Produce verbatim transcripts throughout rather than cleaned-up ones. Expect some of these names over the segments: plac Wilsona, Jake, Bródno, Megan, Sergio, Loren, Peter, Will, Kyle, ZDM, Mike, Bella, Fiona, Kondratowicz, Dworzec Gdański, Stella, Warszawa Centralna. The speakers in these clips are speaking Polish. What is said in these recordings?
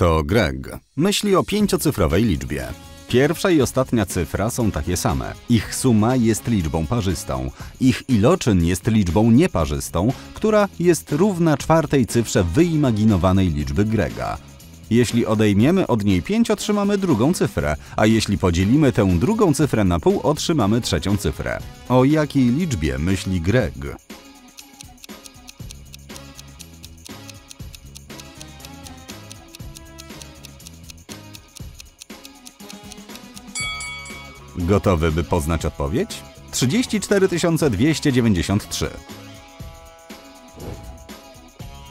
To Greg. Myśli o pięciocyfrowej liczbie. Pierwsza i ostatnia cyfra są takie same. Ich suma jest liczbą parzystą. Ich iloczyn jest liczbą nieparzystą, która jest równa czwartej cyfrze wyimaginowanej liczby Grega. Jeśli odejmiemy od niej pięć, otrzymamy drugą cyfrę, a jeśli podzielimy tę drugą cyfrę na pół, otrzymamy trzecią cyfrę. O jakiej liczbie myśli Greg? Gotowy, by poznać odpowiedź? trzydzieści cztery tysiące dwieście dziewięćdziesiąt trzy.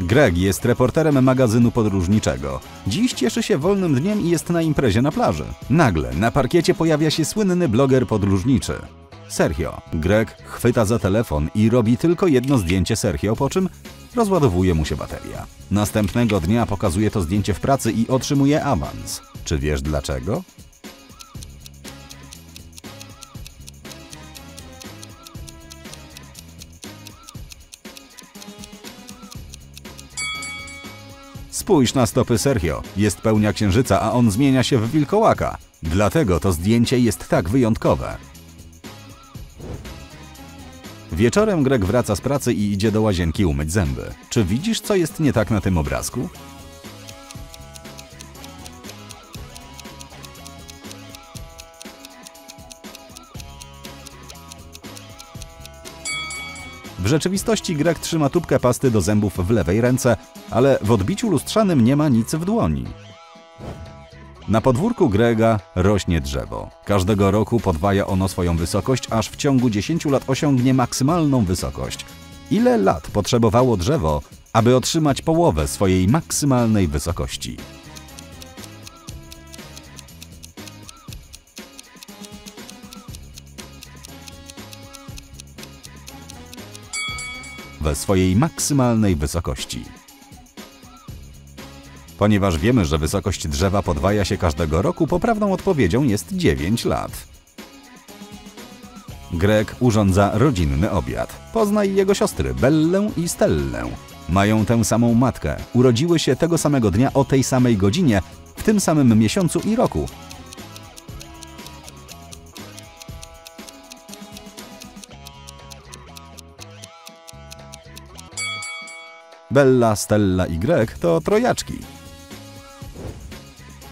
Greg jest reporterem magazynu podróżniczego. Dziś cieszy się wolnym dniem i jest na imprezie na plaży. Nagle na parkiecie pojawia się słynny bloger podróżniczy. Sergio. Greg chwyta za telefon i robi tylko jedno zdjęcie Sergio, po czym rozładowuje mu się bateria. Następnego dnia pokazuje to zdjęcie w pracy i otrzymuje awans. Czy wiesz dlaczego? Spójrz na stopy Sergio. Jest pełnia księżyca, a on zmienia się w wilkołaka. Dlatego to zdjęcie jest tak wyjątkowe. Wieczorem Greg wraca z pracy i idzie do łazienki umyć zęby. Czy widzisz, co jest nie tak na tym obrazku? W rzeczywistości Greg trzyma tubkę pasty do zębów w lewej ręce, ale w odbiciu lustrzanym nie ma nic w dłoni. Na podwórku Grega rośnie drzewo. Każdego roku podwaja ono swoją wysokość, aż w ciągu dziesięciu lat osiągnie maksymalną wysokość. Ile lat potrzebowało drzewo, aby otrzymać połowę swojej maksymalnej wysokości? We swojej maksymalnej wysokości. Ponieważ wiemy, że wysokość drzewa podwaja się każdego roku, poprawną odpowiedzią jest dziewięć lat. Greg urządza rodzinny obiad. Poznaj jego siostry, Bellę i Stellę. Mają tę samą matkę. Urodziły się tego samego dnia o tej samej godzinie, w tym samym miesiącu i roku. Bella, Stella i Greg to trojaczki.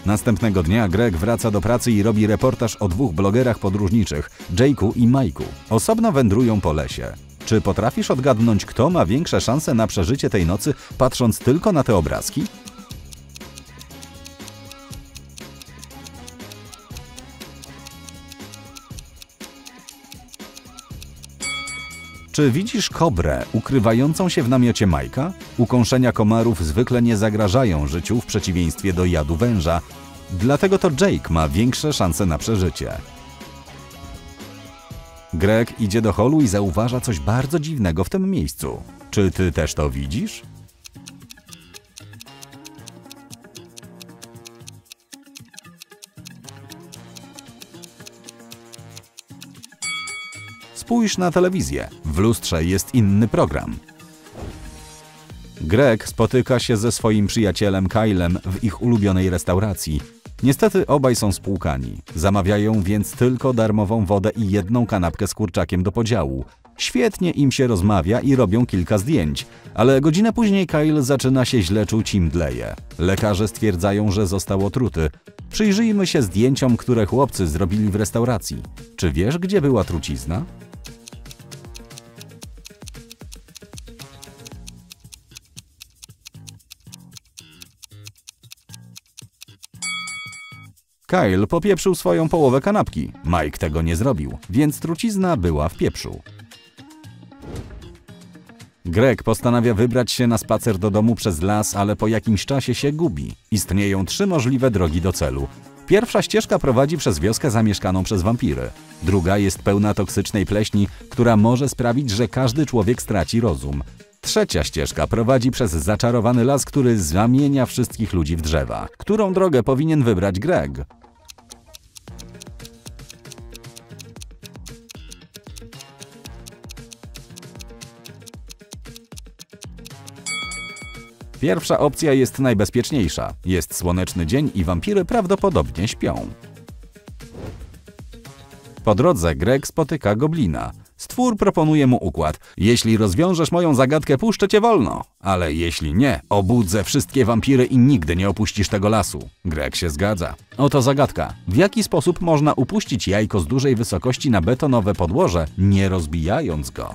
Następnego dnia Greg wraca do pracy i robi reportaż o dwóch blogerach podróżniczych, Jake'u i Mike'u. Osobno wędrują po lesie. Czy potrafisz odgadnąć, kto ma większe szanse na przeżycie tej nocy, patrząc tylko na te obrazki? Czy widzisz kobrę ukrywającą się w namiocie Majka? Ukąszenia komarów zwykle nie zagrażają życiu w przeciwieństwie do jadu węża, dlatego to Jake ma większe szanse na przeżycie. Greg idzie do holu i zauważa coś bardzo dziwnego w tym miejscu. Czy ty też to widzisz? Spójrz na telewizję. W lustrze jest inny program. Greg spotyka się ze swoim przyjacielem Kylem w ich ulubionej restauracji. Niestety obaj są spłukani. Zamawiają więc tylko darmową wodę i jedną kanapkę z kurczakiem do podziału. Świetnie im się rozmawia i robią kilka zdjęć, ale godzinę później Kyle zaczyna się źle czuć i mdleje. Lekarze stwierdzają, że został otruty. Przyjrzyjmy się zdjęciom, które chłopcy zrobili w restauracji. Czy wiesz, gdzie była trucizna? Kyle popieprzył swoją połowę kanapki. Mike tego nie zrobił, więc trucizna była w pieprzu. Greg postanawia wybrać się na spacer do domu przez las, ale po jakimś czasie się gubi. Istnieją trzy możliwe drogi do celu. Pierwsza ścieżka prowadzi przez wioskę zamieszkaną przez wampiry. Druga jest pełna toksycznej pleśni, która może sprawić, że każdy człowiek straci rozum. Trzecia ścieżka prowadzi przez zaczarowany las, który zamienia wszystkich ludzi w drzewa. Którą drogę powinien wybrać Greg? Pierwsza opcja jest najbezpieczniejsza. Jest słoneczny dzień i wampiry prawdopodobnie śpią. Po drodze Greg spotyka goblina. Stwór proponuje mu układ. Jeśli rozwiążesz moją zagadkę, puszczę cię wolno. Ale jeśli nie, obudzę wszystkie wampiry i nigdy nie opuścisz tego lasu. Greg się zgadza. Oto zagadka. W jaki sposób można upuścić jajko z dużej wysokości na betonowe podłoże, nie rozbijając go?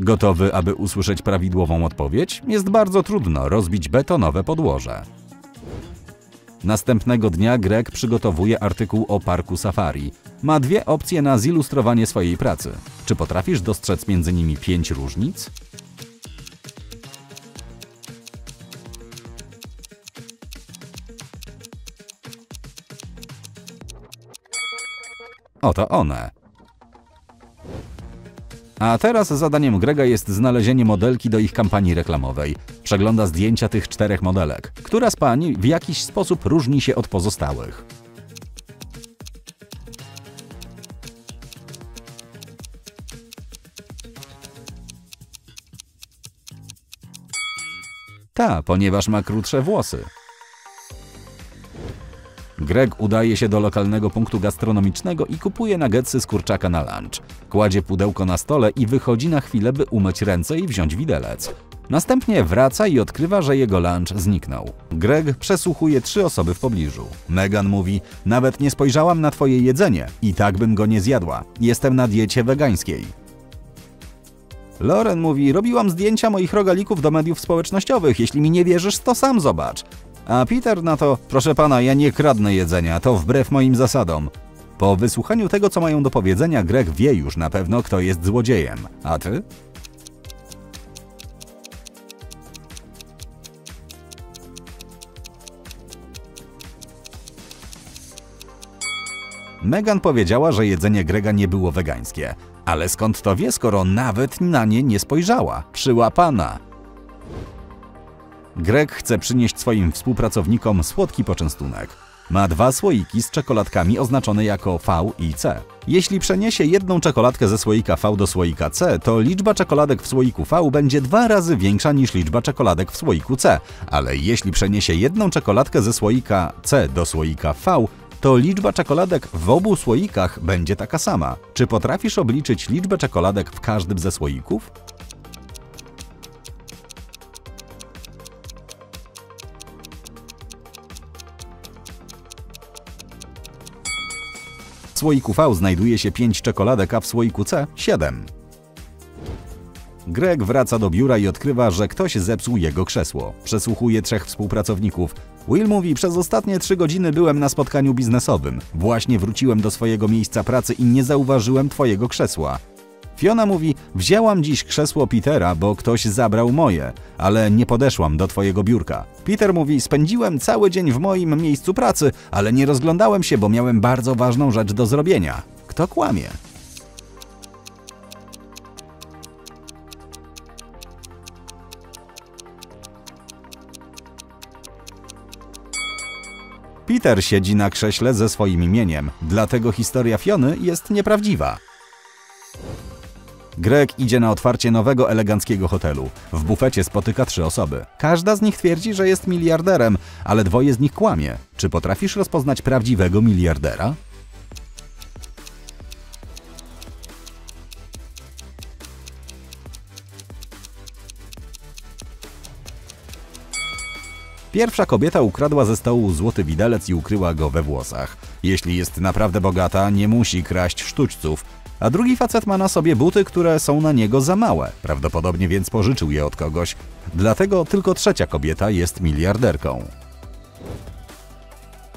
Gotowy, aby usłyszeć prawidłową odpowiedź? Jest bardzo trudno rozbić betonowe podłoże. Następnego dnia Greg przygotowuje artykuł o parku safari. Ma dwie opcje na zilustrowanie swojej pracy. Czy potrafisz dostrzec między nimi pięć różnic? Oto one. A teraz zadaniem Grega jest znalezienie modelki do ich kampanii reklamowej. Przegląda zdjęcia tych czterech modelek. Która z pań w jakiś sposób różni się od pozostałych? Ta, ponieważ ma krótsze włosy. Greg udaje się do lokalnego punktu gastronomicznego i kupuje nuggetsy z kurczaka na lunch. Kładzie pudełko na stole i wychodzi na chwilę, by umyć ręce i wziąć widelec. Następnie wraca i odkrywa, że jego lunch zniknął. Greg przesłuchuje trzy osoby w pobliżu. Megan mówi: nawet nie spojrzałam na twoje jedzenie i tak bym go nie zjadła. Jestem na diecie wegańskiej. Loren mówi: robiłam zdjęcia moich rogalików do mediów społecznościowych. Jeśli mi nie wierzysz, to sam zobacz. A Peter na to: proszę pana, ja nie kradnę jedzenia, to wbrew moim zasadom. Po wysłuchaniu tego, co mają do powiedzenia, Greg wie już na pewno, kto jest złodziejem. A ty? Megan powiedziała, że jedzenie Grega nie było wegańskie. Ale skąd to wie, skoro nawet na nie nie spojrzała? Przyłapana! Greg chce przynieść swoim współpracownikom słodki poczęstunek. Ma dwa słoiki z czekoladkami oznaczone jako V i C. Jeśli przeniesie jedną czekoladkę ze słoika V do słoika C, to liczba czekoladek w słoiku V będzie dwa razy większa niż liczba czekoladek w słoiku C. Ale jeśli przeniesie jedną czekoladkę ze słoika C do słoika V, to liczba czekoladek w obu słoikach będzie taka sama. Czy potrafisz obliczyć liczbę czekoladek w każdym ze słoików? W słoiku V znajduje się pięć czekoladek, a w słoiku C siedem. Greg wraca do biura i odkrywa, że ktoś zepsuł jego krzesło. Przesłuchuje trzech współpracowników. Will mówi: przez ostatnie trzy godziny byłem na spotkaniu biznesowym. Właśnie wróciłem do swojego miejsca pracy i nie zauważyłem twojego krzesła. Fiona mówi: wzięłam dziś krzesło Petera, bo ktoś zabrał moje, ale nie podeszłam do twojego biurka. Peter mówi: spędziłem cały dzień w moim miejscu pracy, ale nie rozglądałem się, bo miałem bardzo ważną rzecz do zrobienia. Kto kłamie? Peter siedzi na krześle ze swoim imieniem, dlatego historia Fiony jest nieprawdziwa. Greg idzie na otwarcie nowego, eleganckiego hotelu. W bufecie spotyka trzy osoby. Każda z nich twierdzi, że jest miliarderem, ale dwoje z nich kłamie. Czy potrafisz rozpoznać prawdziwego miliardera? Pierwsza kobieta ukradła ze stołu złoty widelec i ukryła go we włosach. Jeśli jest naprawdę bogata, nie musi kraść sztućców. A drugi facet ma na sobie buty, które są na niego za małe, prawdopodobnie więc pożyczył je od kogoś. Dlatego tylko trzecia kobieta jest miliarderką.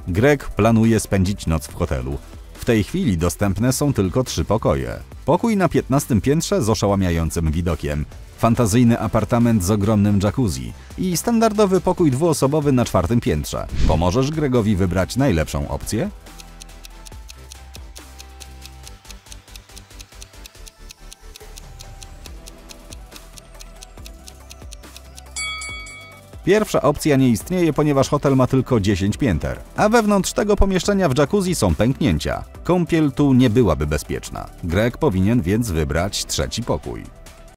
Greg planuje spędzić noc w hotelu. W tej chwili dostępne są tylko trzy pokoje. Pokój na piętnastym piętrze z oszałamiającym widokiem, fantazyjny apartament z ogromnym jacuzzi i standardowy pokój dwuosobowy na czwartym piętrze. Pomożesz Gregowi wybrać najlepszą opcję? Pierwsza opcja nie istnieje, ponieważ hotel ma tylko dziesięć pięter, a wewnątrz tego pomieszczenia w jacuzzi są pęknięcia. Kąpiel tu nie byłaby bezpieczna. Greg powinien więc wybrać trzeci pokój.